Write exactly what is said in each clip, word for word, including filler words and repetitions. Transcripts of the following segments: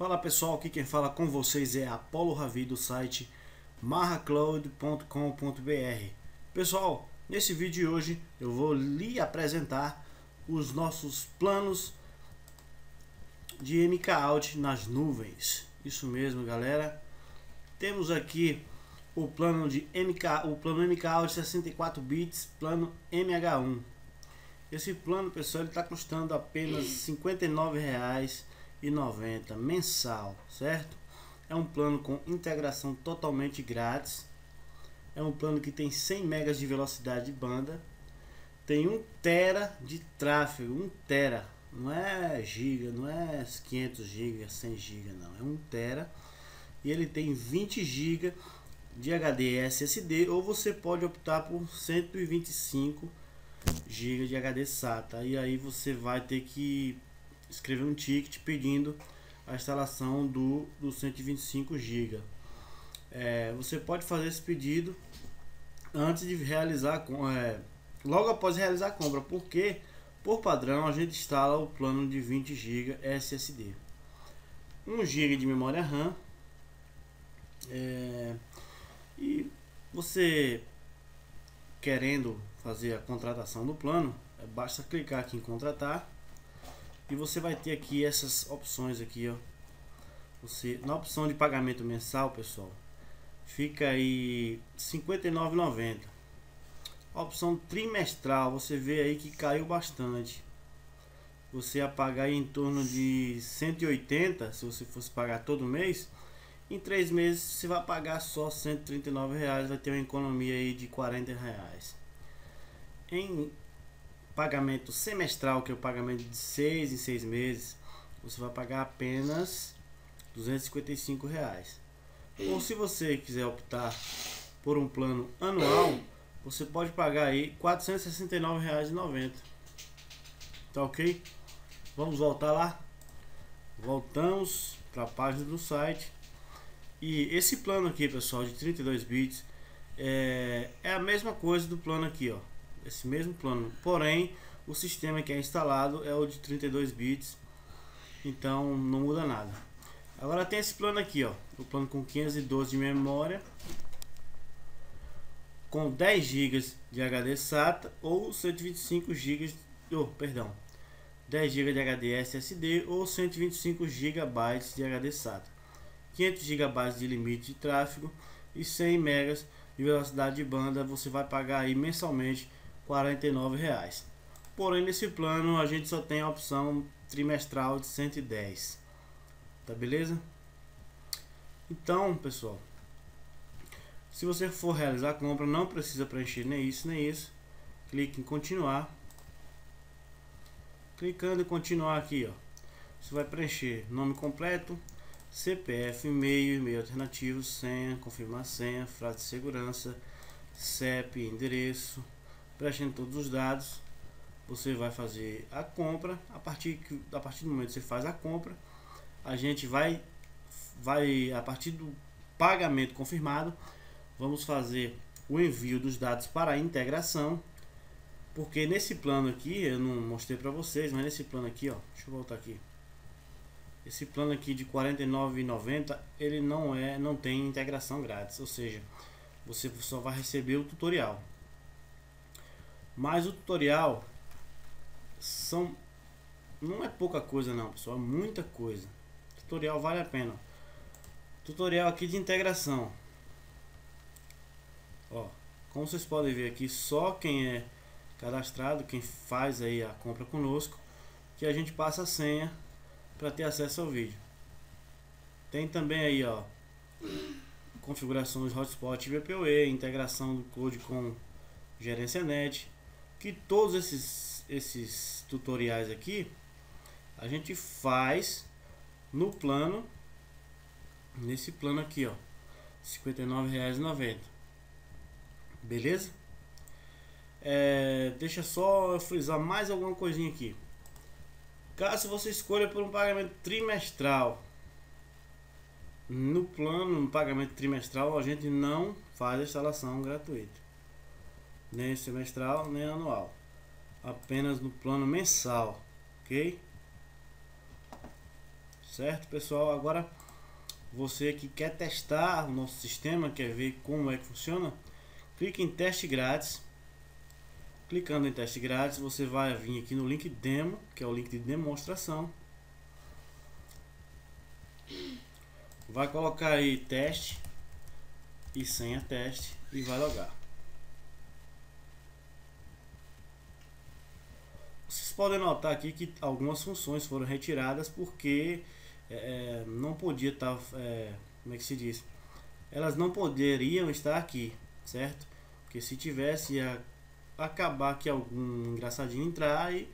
Fala pessoal, aqui quem fala com vocês é Apolo Ravi do site marra cloud ponto com ponto br. Pessoal, nesse vídeo de hoje eu vou lhe apresentar os nossos planos de M K-Auth nas nuvens. Isso mesmo, galera. Temos aqui o plano de M K, o plano M K-Auth sessenta e quatro bits, plano M H um. Esse plano, pessoal, ele está custando apenas cinquenta e nove reais e noventa centavos mensal, certo? É um plano com integração totalmente grátis. É um plano que tem cem megas de velocidade de banda, tem um tera de tráfego, um tera, não é giga, não é quinhentos giga, cem giga, não, é um tera, e ele tem vinte giga de H D S S D, ou você pode optar por cento e vinte e cinco giga de H D SATA, e aí você vai ter que escrever um ticket pedindo a instalação do, do cento e vinte e cinco giga. É, você pode fazer esse pedido antes de realizar, é, logo após realizar a compra, porque por padrão a gente instala o plano de vinte giga S S D, um giga de memória RAM, é, e você querendo fazer a contratação do plano, é, basta clicar aqui em contratar e você vai ter aqui essas opções aqui, ó. Você, na opção de pagamento mensal, pessoal, fica aí cinquenta e nove reais e noventa centavos. A opção trimestral, você vê aí que caiu bastante. Você ia pagar aí em torno de cento e oitenta reais se você fosse pagar todo mês. Em três meses você vai pagar só cento e trinta e nove reais, vai ter uma economia aí de quarenta reais. Em pagamento semestral, que é o pagamento de seis em seis meses, você vai pagar apenas duzentos e cinquenta e cinco reais. Ou se você quiser optar por um plano anual, você pode pagar aí quatrocentos e sessenta e nove reais e noventa centavos. Tá ok? Vamos voltar lá. Voltamos para a página do site. E esse plano aqui, pessoal, de trinta e dois bits, é, é a mesma coisa do plano aqui, ó. Esse mesmo plano, porém o sistema que é instalado é o de trinta e dois bits, então não muda nada. Agora tem esse plano aqui, ó, o plano com quinhentos e doze de memória, com dez gigas de H D SATA ou cento e vinte e cinco gigas, oh, perdão, dez gigas de H D S S D ou cento e vinte e cinco gigabytes de H D SATA, quinhentos gigabytes de limite de tráfego e cem megas de velocidade de banda. Você vai pagar aí mensalmente quarenta e nove reais. Porém, nesse plano a gente só tem a opção trimestral de cento e dez. Tá beleza? Então, pessoal, se você for realizar a compra, não precisa preencher nem isso nem isso. Clique em continuar. Clicando em continuar aqui, ó, você vai preencher nome completo, C P F, e-mail, e-mail alternativo, senha, confirmar senha, frase de segurança, C E P, endereço, preenchendo todos os dados. Você vai fazer a compra. A partir, a partir do momento que você faz a compra, a gente vai, vai a partir do pagamento confirmado, vamos fazer o envio dos dados para a integração, porque nesse plano aqui, eu não mostrei para vocês, mas nesse plano aqui, ó, deixa eu voltar aqui. Esse plano aqui de quarenta e nove reais e noventa centavos, ele não é, não tem integração grátis, ou seja, você só vai receber o tutorial. Mas o tutorial são não é pouca coisa não, pessoal, é muita coisa. Tutorial vale a pena. Tutorial aqui de integração. Ó, como vocês podem ver aqui, só quem é cadastrado, quem faz aí a compra conosco, que a gente passa a senha para ter acesso ao vídeo. Tem também aí, ó, configurações hotspot B P O E, integração do Cloud com GerenciaNet, que todos esses esses tutoriais aqui a gente faz no plano, nesse plano aqui, ó, cinquenta e nove reais e noventa centavos. Beleza? É, deixa só eu frisar mais alguma coisinha aqui. Caso você escolha por um pagamento trimestral, no plano, no pagamento trimestral, a gente não faz a instalação gratuita, nem semestral, nem anual, apenas no plano mensal, ok? Certo, pessoal? Agora, você que quer testar o nosso sistema, quer ver como é que funciona, clique em teste grátis. Clicando em teste grátis, você vai vir aqui no link demo, que é o link de demonstração. Vai colocar aí teste e senha teste e vai logar. Vocês podem notar aqui que algumas funções foram retiradas porque é, não podia estar, é, como é que se diz? Elas não poderiam estar aqui, certo? Porque se tivesse ia acabar que algum engraçadinho entrar e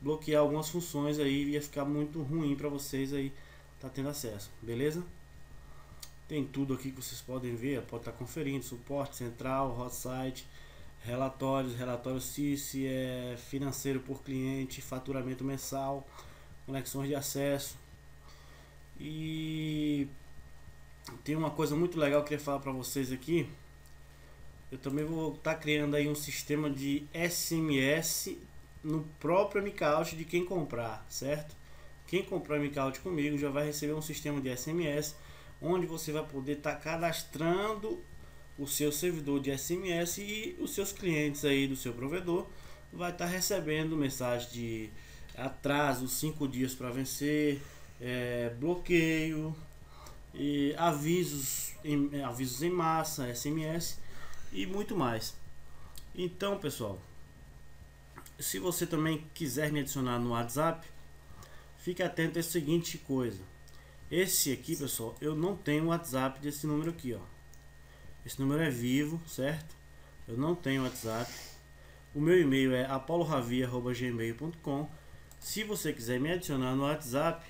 bloquear algumas funções aí, ia ficar muito ruim para vocês aí tá tendo acesso, beleza? Tem tudo aqui que vocês podem ver, pode estar conferindo, suporte central, hot site, relatórios, relatório C I S, é, financeiro por cliente, faturamento mensal, conexões de acesso. E tem uma coisa muito legal que eu queria falar para vocês aqui. Eu também vou estar criando aí um sistema de S M S no próprio M K Auth de quem comprar, certo? Quem comprar M K Auth comigo já vai receber um sistema de S M S onde você vai poder estar cadastrando o seu servidor de S M S e os seus clientes aí do seu provedor vai estar recebendo mensagem de atraso, cinco dias para vencer, é, bloqueio e avisos em, avisos em massa, S M S e muito mais. Então, pessoal, se você também quiser me adicionar no WhatsApp, fique atento a essa seguinte coisa. Esse aqui, pessoal, eu não tenho WhatsApp desse número aqui, ó. Esse número é Vivo, certo? Eu não tenho WhatsApp. O meu e-mail é apoloravi arroba gmail ponto com. Se você quiser me adicionar no WhatsApp,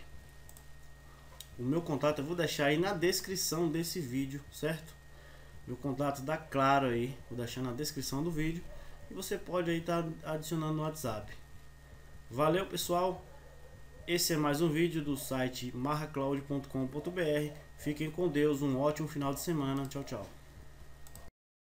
o meu contato eu vou deixar aí na descrição desse vídeo, certo? Meu contato dá claro aí, vou deixar na descrição do vídeo. E você pode aí estar tá adicionando no WhatsApp. Valeu, pessoal! Esse é mais um vídeo do site marra cloud ponto com ponto br. Fiquem com Deus, um ótimo final de semana. Tchau, tchau!